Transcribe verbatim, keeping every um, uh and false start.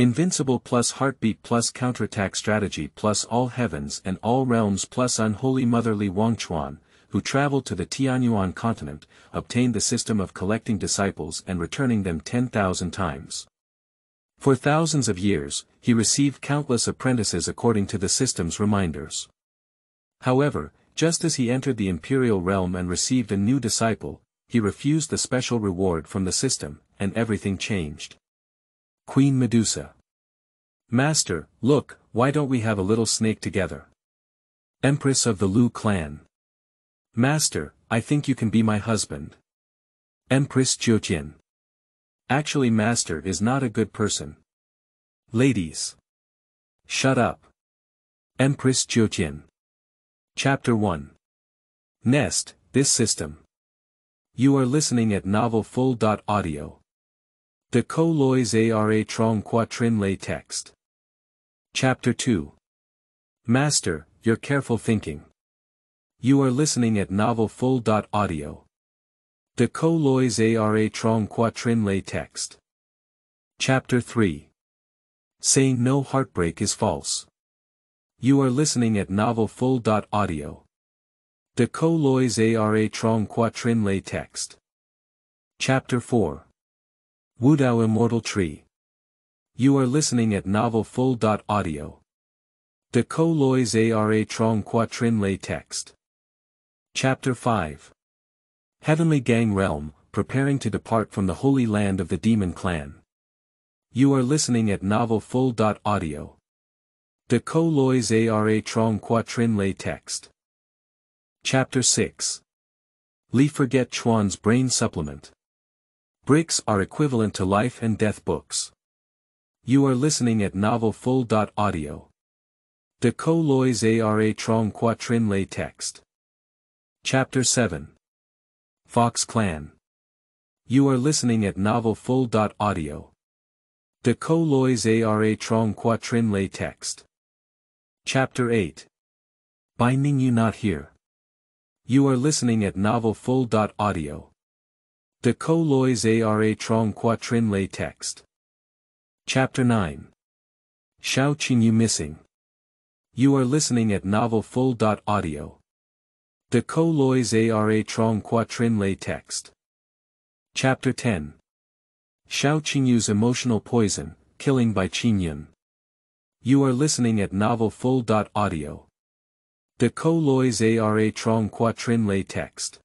Invincible plus heartbeat plus counterattack strategy plus all heavens and all realms plus unholy mother Li Wangchuan, who traveled to the Tianyuan continent, obtained the system of collecting disciples and returning them ten thousand times. For thousands of years, he received countless apprentices according to the system's reminders. However, just as he entered the imperial realm and received a new disciple, he refused the special reward from the system, and everything changed. Queen Medusa. Master, look, why don't we have a little snake together? Empress of the Lu clan. Master, I think you can be my husband. Empress Jiutian. Actually, master is not a good person. Ladies. Shut up. Empress Jiutian. Chapter one. Nest, this system. You are listening at novel full dot audio. De co lois ara trong quatrin lay text. Chapter two. Master, your careful thinking. You are listening at novel full dot audio. De co lois ara trong quatrin lay text. Chapter three. Saying no heartbreak is false. You are listening at novel full dot audio. De co lois ara trong quatrin lay text. Chapter four. Wudao Immortal Tree. You are listening at novel full dot audio. De co lois ara trong quatrin lay text. Chapter five. Heavenly Gang Realm, preparing to depart from the holy land of the demon clan. You are listening at novel full dot audio. De co lois ara trong quatrin lay text. Chapter six. Li Forget Chuan's Brain Supplement. Bricks are equivalent to life and death books. You are listening at novel full dot audio. De co lois ara trong quatrin lay text. Chapter seven. Fox Clan. You are listening at novel full dot audio. De co lois ara trong quatrin lay text. Chapter eight. Binding you not here. You are listening at novel full dot audio. De co lois ara trong quatrin lay text. Chapter nine. Xiao Qingyu missing. You are listening at novel full dot audio. De co lois ara trong quatrin lay text. Chapter ten. Xiao Qingyu's emotional poison, killing by Qingyun. You are listening at novel full dot audio. De co lois ara trong quatrin lay text.